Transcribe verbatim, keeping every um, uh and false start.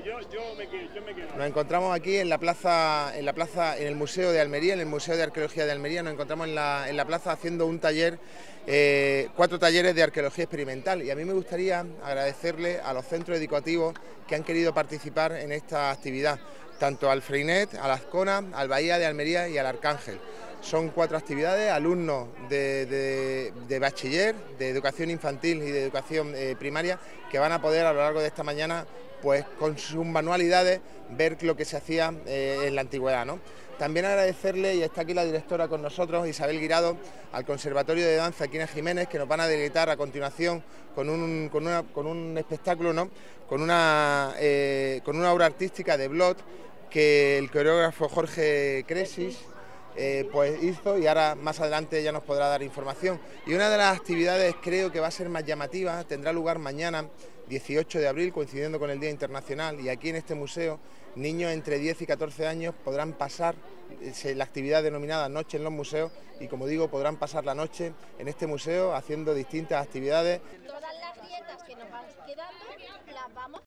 Bueno, yo, yo, me quedo, yo me quedo. Nos encontramos aquí en la plaza, en la plaza, en el Museo de Almería, en el Museo de Arqueología de Almería. Nos encontramos en la, en la plaza haciendo un taller, eh, cuatro talleres de arqueología experimental. Y a mí me gustaría agradecerle a los centros educativos que han querido participar en esta actividad, tanto al Freinet, al Azcona, al Bahía de Almería y al Arcángel. Son cuatro actividades, alumnos de, de, de bachiller, de educación infantil y de educación eh, primaria, que van a poder a lo largo de esta mañana, pues con sus manualidades, ver lo que se hacía eh, en la antigüedad, ¿no? También agradecerle, y está aquí la directora con nosotros, Isabel Guirado, al Conservatorio de Danza aquí en Jiménez, que nos van a deleitar a continuación con un, con una, con un espectáculo, ¿no? con, una, eh, con una obra artística de Blot, que el coreógrafo Jorge Cresis Eh, pues hizo, y ahora más adelante ya nos podrá dar información. Y una de las actividades, creo que va a ser más llamativa, tendrá lugar mañana dieciocho de abril, coincidiendo con el Día Internacional, y aquí en este museo niños entre diez y catorce años podrán pasar la actividad denominada Noche en los Museos, y como digo, podrán pasar la noche en este museo haciendo distintas actividades. Todas las dietas que nos van quedando las vamos